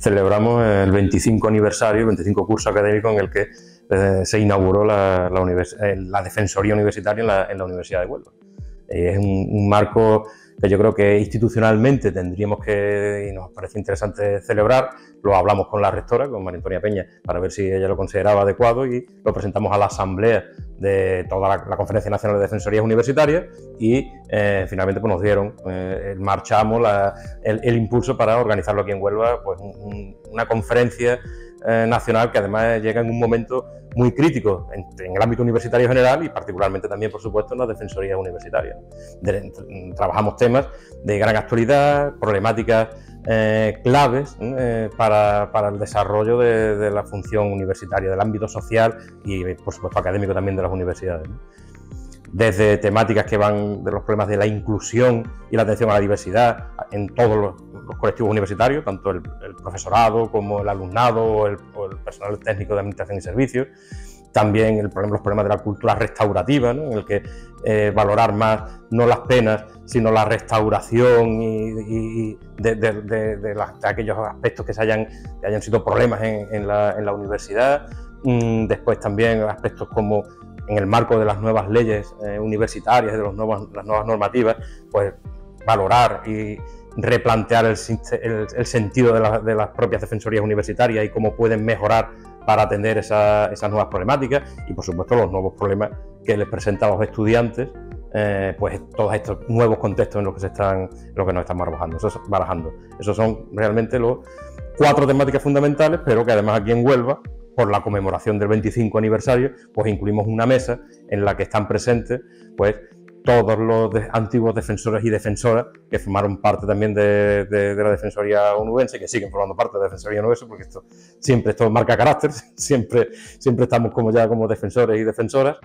celebramos el 25 aniversario, el 25 curso académico en el que se inauguró la Defensoría Universitaria en la Universidad de Huelva. Es un marco que yo creo que institucionalmente tendríamos que, y nos parece interesante celebrar. Lo hablamos con la rectora, con María Antonia Peña, para ver si ella lo consideraba adecuado, y lo presentamos a la asamblea de toda la Conferencia Nacional de Defensorías Universitarias, y finalmente pues, nos dieron el marchamo, el impulso para organizarlo aquí en Huelva, pues una conferencia nacional que además llega en un momento muy crítico en el ámbito universitario general, y particularmente también, por supuesto, en las defensorías universitarias. Trabajamos temas de gran actualidad, problemáticas claves para el desarrollo de la función universitaria, del ámbito social y, por supuesto, académico también de las universidades, ¿no? Desde temáticas que van de los problemas de la inclusión y la atención a la diversidad en todos los colectivos universitarios, tanto el profesorado como el alumnado o el personal técnico de administración y servicios. También los problemas de la cultura restaurativa, ¿no? En el que valorar más no las penas, sino la restauración y de aquellos aspectos que hayan sido problemas en la universidad. Después también aspectos como en el marco de las nuevas leyes universitarias, de las nuevas normativas, pues valorar y replantear el sentido de las propias defensorías universitarias y cómo pueden mejorar para atender esas nuevas problemáticas, y por supuesto los nuevos problemas que les presenta a los estudiantes, pues todos estos nuevos contextos en los que nos estamos barajando. Esos son realmente los cuatro temáticas fundamentales, pero que además aquí en Huelva, por la conmemoración del 25 aniversario, pues incluimos una mesa en la que están presentes pues todos los antiguos defensores y defensoras que formaron parte también de la Defensoría Onubense, que siguen formando parte de la Defensoría Onubense, porque esto marca carácter, siempre estamos como defensores y defensoras.